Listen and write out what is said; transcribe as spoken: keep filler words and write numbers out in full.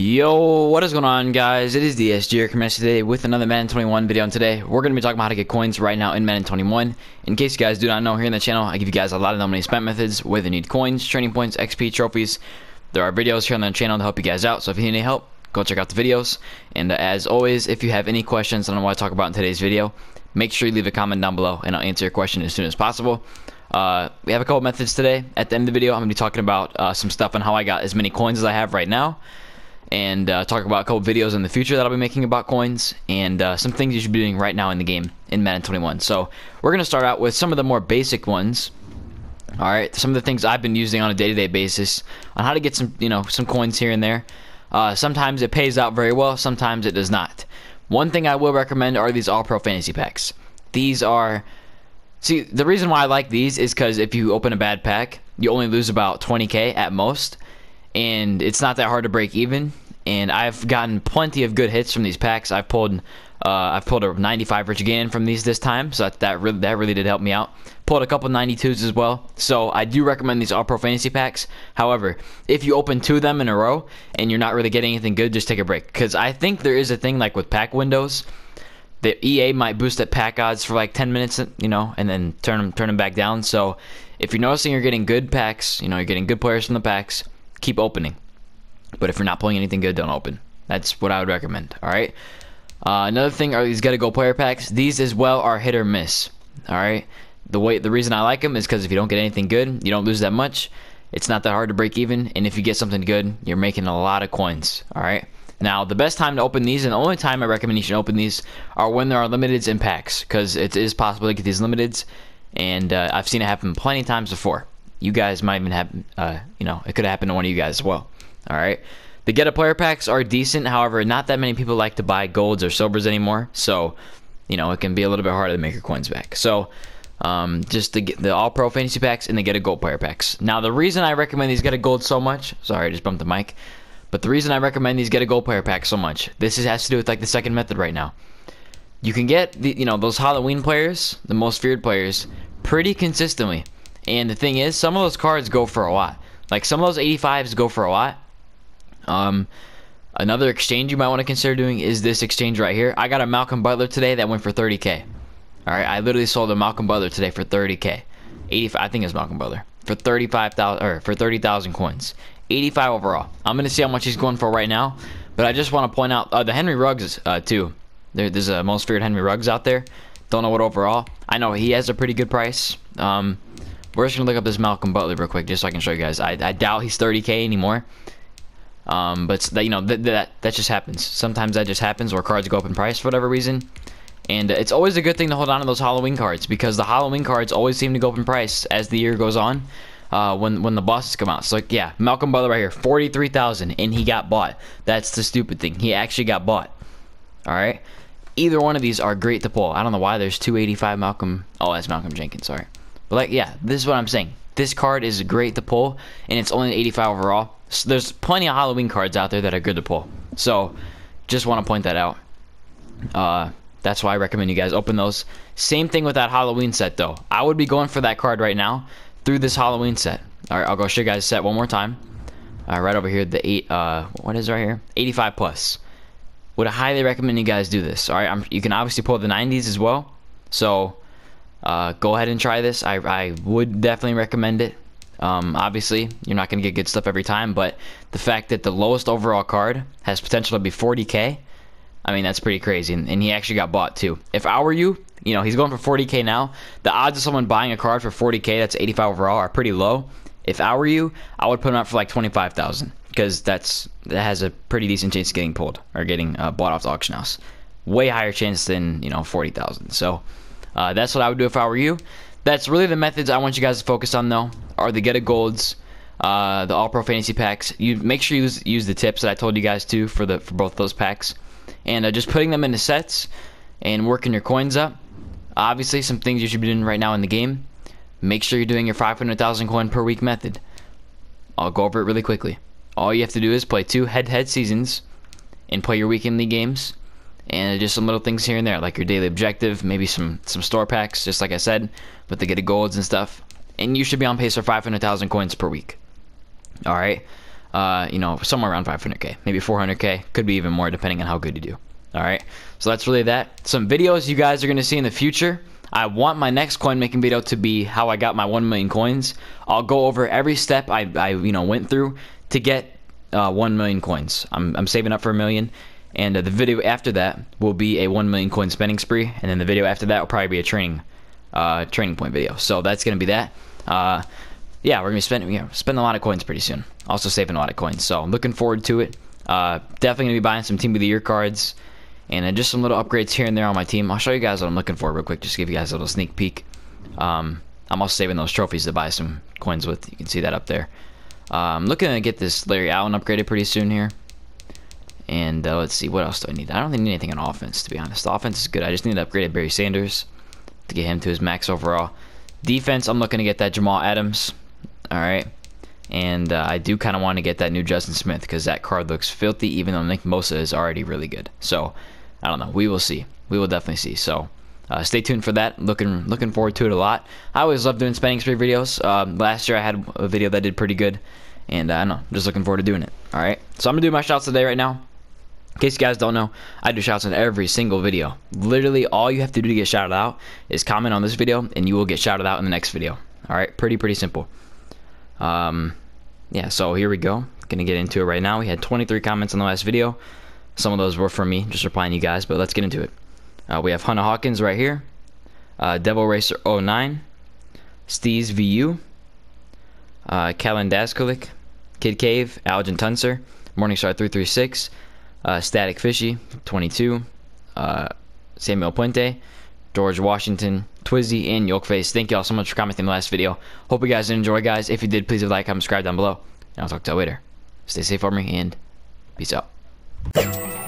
Yo, what is going on, guys? It is D S G here, coming today with another Madden twenty-one video. And today we're going to be talking about how to get coins right now in Madden twenty-one. In case you guys do not know, here in the channel I give you guys a lot of nominee spent methods where you need coins, training points, X P, trophies. There are videos here on the channel to help you guys out, so if you need any help, go check out the videos. And uh, as always, if you have any questions on what I talk about in today's video, make sure you leave a comment down below and I'll answer your question as soon as possible. Uh, we have a couple methods today. At the end of the video, I'm going to be talking about uh, some stuff on how I got as many coins as I have right now, and uh, talk about a couple videos in the future that I'll be making about coins, and uh, some things you should be doing right now in the game in Madden twenty-one. So we're gonna start out with some of the more basic ones. All right, some of the things I've been using on a day-to-day basis on how to get some, you know, some coins here and there. Uh, sometimes it pays out very well, sometimes it does not. One thing I will recommend are these All-Pro Fantasy Packs. These are, see, the reason why I like these is because if you open a bad pack, you only lose about twenty K at most, and it's not that hard to break even. And I've gotten plenty of good hits from these packs. I've pulled, uh, I've pulled a ninety-five rich again from these this time, so that that really, that really did help me out. Pulled a couple ninety-twos as well. So I do recommend these All Pro Fantasy Packs. However, if you open two of them in a row and you're not really getting anything good, just take a break. Because I think there is a thing like with pack windows, that E A might boost at pack odds for like ten minutes, you know, and then turn them turn them back down. So if you're noticing you're getting good packs, you know, you're getting good players from the packs, keep opening. But if you're not pulling anything good, don't open. That's what I would recommend. All right. Uh, another thing are these gotta go player packs. These as well are hit or miss. All right. The way the reason I like them is because if you don't get anything good, you don't lose that much. It's not that hard to break even, and if you get something good, you're making a lot of coins. All right. Now the best time to open these, and the only time I recommend you should open these, are when there are limiteds and packs, because it is possible to get these limiteds, and uh, I've seen it happen plenty of times before. You guys might even have, uh, you know, it could happen to one of you guys as well. All right, the get a player packs are decent. However, not that many people like to buy golds or silvers anymore, so you know it can be a little bit harder to make your coins back. So, um, just the the All Pro Fantasy Packs and the get a gold player packs. Now, the reason I recommend these get a gold so much, sorry, I just bumped the mic, but the reason I recommend these get a gold player packs so much, this is, has to do with like the second method right now. You can get the, you know, those Halloween players, the most feared players, pretty consistently, and the thing is, some of those cards go for a lot. Like some of those eighty-fives go for a lot. Um, another exchange you might want to consider doing is this exchange right here. I got a Malcolm Butler today that went for thirty K. Alright, I literally sold a Malcolm Butler today for thirty K. eighty-five, I think it's Malcolm Butler. For thirty-five thousand, or for thirty thousand coins. eighty-five overall. I'm going to see how much he's going for right now. But I just want to point out, uh, the Henry Ruggs, uh, too. There, there's a most feared Henry Ruggs out there. Don't know what overall. I know he has a pretty good price. Um, we're just going to look up this Malcolm Butler real quick, just so I can show you guys. I, I doubt he's thirty K anymore. Um, but that, you know, that, that that just happens. Sometimes that just happens, where cards go up in price for whatever reason. And uh, it's always a good thing to hold on to those Halloween cards, because the Halloween cards always seem to go up in price as the year goes on. Uh, when when the bosses come out, so like yeah, Malcolm Butler right here, forty-three thousand, and he got bought. That's the stupid thing. He actually got bought. All right. Either one of these are great to pull. I don't know why there's two eighty-five Malcolm. Oh, that's Malcolm Jenkins. Sorry. But like yeah, this is what I'm saying. This card is great to pull, and it's only eighty-five overall. So there's plenty of Halloween cards out there that are good to pull. So, just want to point that out. Uh, that's why I recommend you guys open those. Same thing with that Halloween set, though. I would be going for that card right now through this Halloween set. All right, I'll go show you guys the set one more time. Uh, right over here, the eight. Uh, what is it right here? eighty-five plus. Would I highly recommend you guys do this. All right, I'm, you can obviously pull the nineties as well. So, uh, go ahead and try this. I, I would definitely recommend it. Um, obviously, you're not going to get good stuff every time, but the fact that the lowest overall card has potential to be forty K, I mean, that's pretty crazy, and, and he actually got bought, too. If I were you, you know, he's going for forty K now. The odds of someone buying a card for forty K that's eighty-five overall are pretty low. If I were you, I would put him out for like twenty-five thousand, because that's that has a pretty decent chance of getting pulled, or getting uh, bought off the auction house. Way higher chance than, you know, forty thousand, so uh, that's what I would do if I were you. That's really the methods I want you guys to focus on, though, are the get-a golds, uh, the All-Pro Fantasy Packs. You make sure you use, use the tips that I told you guys to for the for both those packs, and uh, just putting them into sets and working your coins up. Obviously, some things you should be doing right now in the game. Make sure you're doing your five hundred thousand coin per week method. I'll go over it really quickly. All you have to do is play two head-to-head seasons and play your weekend league games, and just some little things here and there, like your daily objective, maybe some some store packs, just like I said, with the get-a golds and stuff. And you should be on pace for five hundred thousand coins per week. All right. uh, you know, somewhere around five hundred K, maybe four hundred K, could be even more depending on how good you do. All right, so that's really that. Some videos you guys are going to see in the future. I want my next coin making video to be how I got my one million coins. I'll go over every step I, I you know, went through to get uh, one million coins. I'm, I'm saving up for a million. And uh, the video after that will be a one million coin spending spree. And then the video after that will probably be a training uh, training point video. So that's going to be that. Uh, yeah, we're going to spend, you know, spend a lot of coins pretty soon. Also saving a lot of coins. So I'm looking forward to it. Uh, definitely going to be buying some Team of the Year cards. And uh, just some little upgrades here and there on my team. I'll show you guys what I'm looking for real quick. Just give you guys a little sneak peek. Um, I'm also saving those trophies to buy some coins with. You can see that up there. Uh, I'm looking to get this Larry Allen upgraded pretty soon here. And uh, let's see, what else do I need? I don't think I need anything on offense, to be honest. The offense is good. I just need to upgrade Barry Sanders to get him to his max overall. Defense, I'm looking to get that Jamal Adams. All right. And uh, I do kind of want to get that new Justin Smith because that card looks filthy, even though Nick Mosa is already really good. So, I don't know. We will see. We will definitely see. So uh, stay tuned for that. Looking looking forward to it a lot. I always love doing spending spree videos. Um, last year I had a video that did pretty good. And uh, I don't know. Just looking forward to doing it. All right. So I'm going to do my shouts today right now. In case you guys don't know, I do shouts in every single video. Literally all you have to do to get shouted out is comment on this video and you will get shouted out in the next video. All right. Pretty, pretty simple. Um, yeah. So here we go. Going to get into it right now. We had twenty-three comments on the last video. Some of those were from me, just replying to you guys, but let's get into it. Uh, we have Hunter Hawkins right here, uh, Devil Racer oh nine, Steez V U, uh, Callan Daskulik, Kid Cave, Algin Tunser, Morningstar three three six, uh, Static Fishy twenty-two, uh, Samuel Puente, George Washington, Twizzy, and Yolkface. Thank you all so much for commenting the last video. Hope you guys did enjoy, guys. If you did, please leave a like, comment, subscribe down below, and I'll talk to you later. Stay safe for me, and peace out. You